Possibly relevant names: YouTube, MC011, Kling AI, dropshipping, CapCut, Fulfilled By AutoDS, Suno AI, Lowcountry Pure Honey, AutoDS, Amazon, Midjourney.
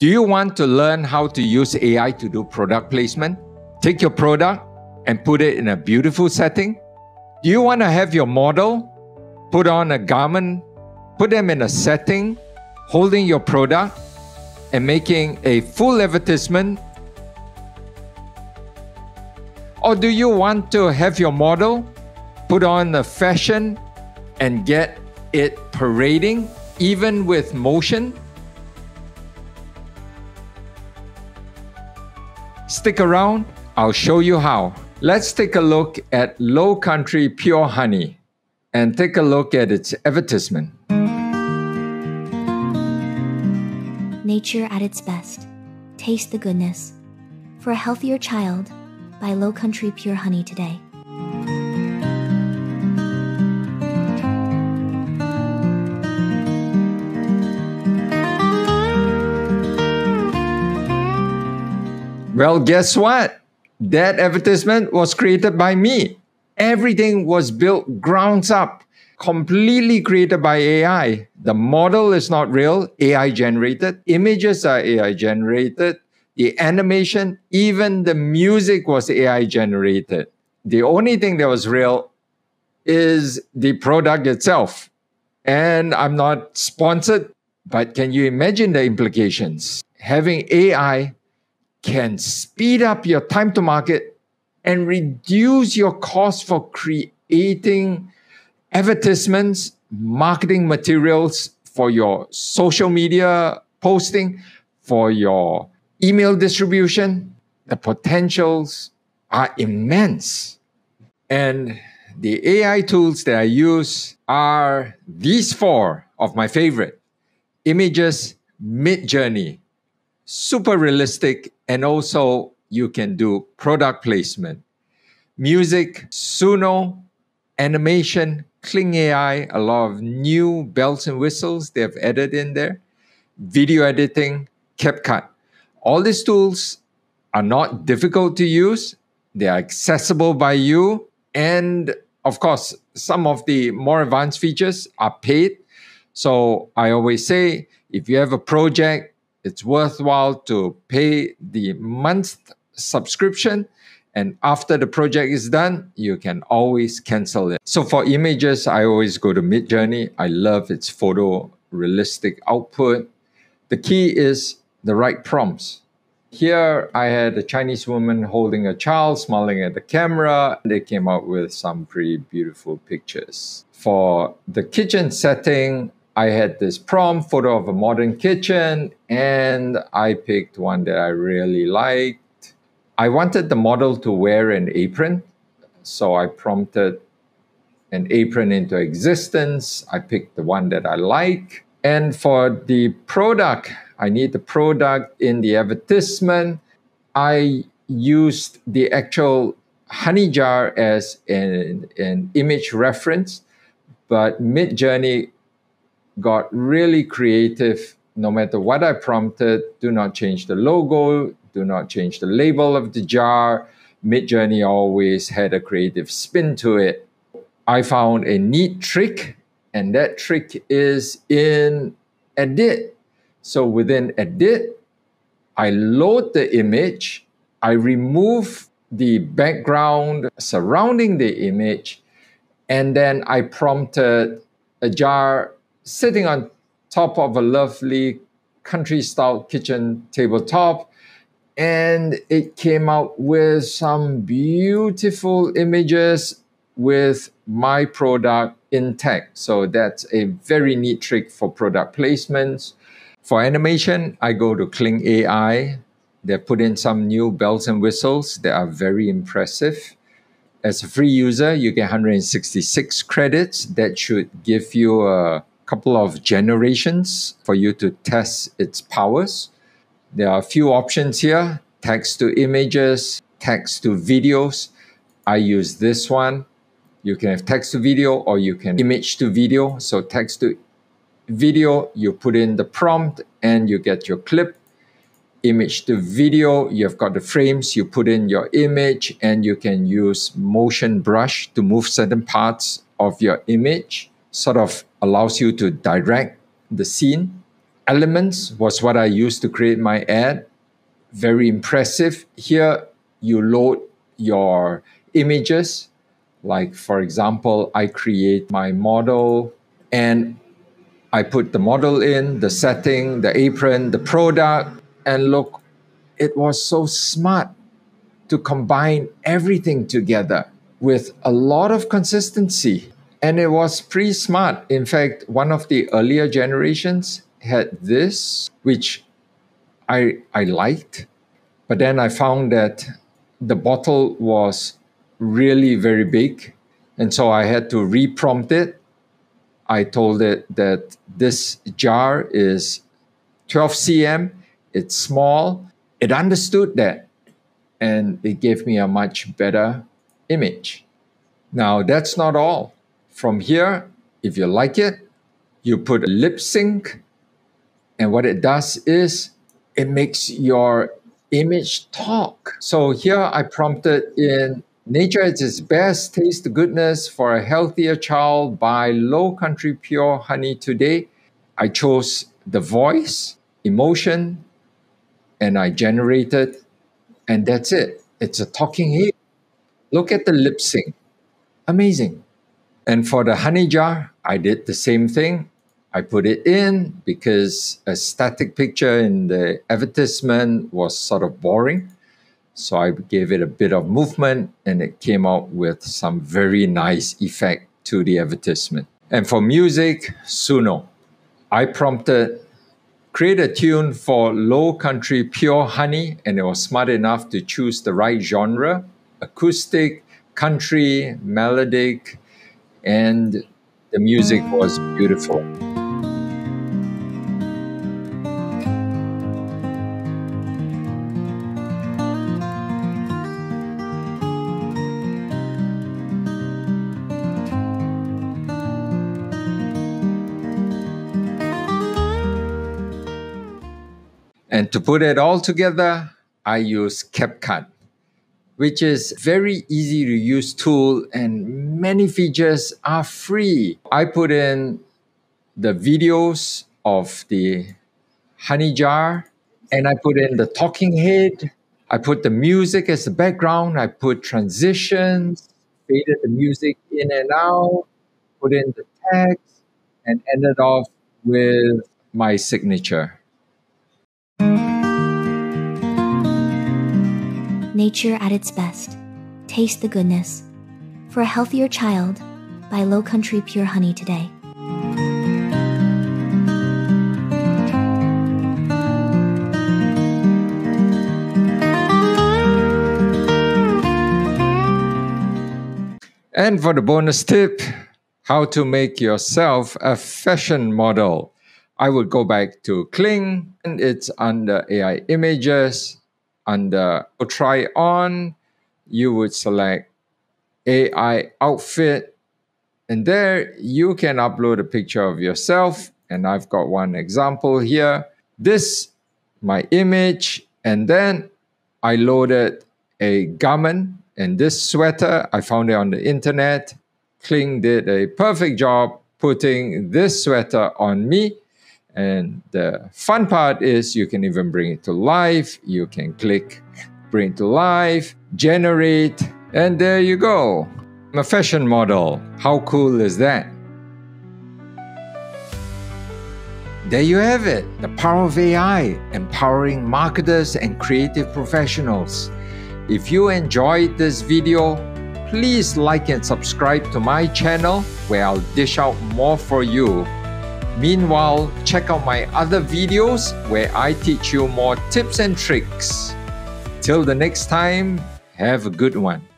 Do you want to learn how to use AI to do product placement? Take your product and put it in a beautiful setting? Do you want to have your model put on a garment, put them in a setting, holding your product and making a full advertisement? Or do you want to have your model put on a fashion and get it parading, even with motion? Stick around, I'll show you how. Let's take a look at Lowcountry Pure Honey and take a look at its advertisement. Nature at its best. Taste the goodness. For a healthier child, buy Lowcountry Pure Honey today. Well, guess what? That advertisement was created by me. Everything was built ground up, completely created by AI. The model is not real, AI generated. Images are AI generated. The animation, even the music was AI generated. The only thing that was real is the product itself. And I'm not sponsored, but can you imagine the implications? Having AI can speed up your time to market and reduce your cost for creating advertisements, marketing materials for your social media posting, for your email distribution. The potentials are immense. And the AI tools that I use are these four of my favorite. Images, Midjourney, super realistic, and also you can do product placement. Music, Suno, animation, Kling AI, a lot of new bells and whistles they've added in there. Video editing, CapCut. All these tools are not difficult to use. They are accessible by you. And of course, some of the more advanced features are paid. So I always say, if you have a project, it's worthwhile to pay the month subscription, and after the project is done, you can always cancel it. So for images, I always go to Midjourney. I love its photorealistic output. The key is the right prompts. Here I had a Chinese woman holding a child, smiling at the camera. They came out with some pretty beautiful pictures. For the kitchen setting, I had this prompt, photo of a modern kitchen, and I picked one that I really liked. I wanted the model to wear an apron, so I prompted an apron into existence. I picked the one that I like. And for the product, I need the product in the advertisement. I used the actual honey jar as an image reference, but Midjourney got really creative. No matter what I prompted, do not change the logo, do not change the label of the jar. Midjourney always had a creative spin to it. I found a neat trick, and that trick is in edit. So within edit, I load the image, I remove the background surrounding the image, and then I prompted a jar sitting on top of a lovely country-style kitchen tabletop, and it came out with some beautiful images with my product intact. So that's a very neat trick for product placements. For animation, I go to Kling AI. They put in some new bells and whistles that are very impressive. As a free user, you get 166 credits. That should give you a couple of generations for you to test its powers. There are a few options here, text to images, text to videos. I use this one. You can have text to video or you can image to video. So text to video, you put in the prompt and you get your clip. Image to video, you've got the frames, you put in your image and you can use motion brush to move certain parts of your image. Sort of allows you to direct the scene. Elements was what I used to create my ad. Very impressive. Here you load your images. Like for example, I create my model and I put the model in, the setting, the apron, the product, and look, it was so smart to combine everything together with a lot of consistency. And it was pretty smart. In fact, one of the earlier generations had this, which I liked, but then I found that the bottle was really very big. And so I had to reprompt it. I told it that this jar is 12 cm, it's small. It understood that, and it gave me a much better image. Now, that's not all. From here, if you like it, you put a lip sync, and what it does is it makes your image talk. So here I prompted in nature at its best, taste the goodness for a healthier child by Lowcountry Pure Honey today. I chose the voice, emotion, and I generated, and that's it. It's a talking head. Look at the lip sync. Amazing. And for the honey jar, I did the same thing. I put it in because a static picture in the advertisement was sort of boring. So I gave it a bit of movement, and it came out with some very nice effect to the advertisement. And for music, Suno. I prompted, create a tune for Lowcountry Pure Honey, and it was smart enough to choose the right genre, acoustic, country, melodic, and the music was beautiful. And to put it all together, I use CapCut, which is very easy to use tool, and many features are free. I put in the videos of the honey jar, and I put in the talking head. I put the music as the background. I put transitions, faded the music in and out, put in the text, and ended off with my signature. Nature at its best. Taste the goodness. For a healthier child, by Lowcountry Pure Honey today. And for the bonus tip, how to make yourself a fashion model. I would go back to Kling, and it's under AI images. Under try on, you would select AI outfit, and there you can upload a picture of yourself. And I've got one example here. This, my image, and then I loaded a garment, and this sweater, I found it on the internet. Kling did a perfect job putting this sweater on me. And the fun part is you can even bring it to life. You can click bring to life, generate, and there you go. I'm a fashion model. How cool is that? There you have it. The power of AI, empowering marketers and creative professionals. If you enjoyed this video, please like and subscribe to my channel, where I'll dish out more for you. Meanwhile, check out my other videos where I teach you more tips and tricks. Till the next time, have a good one.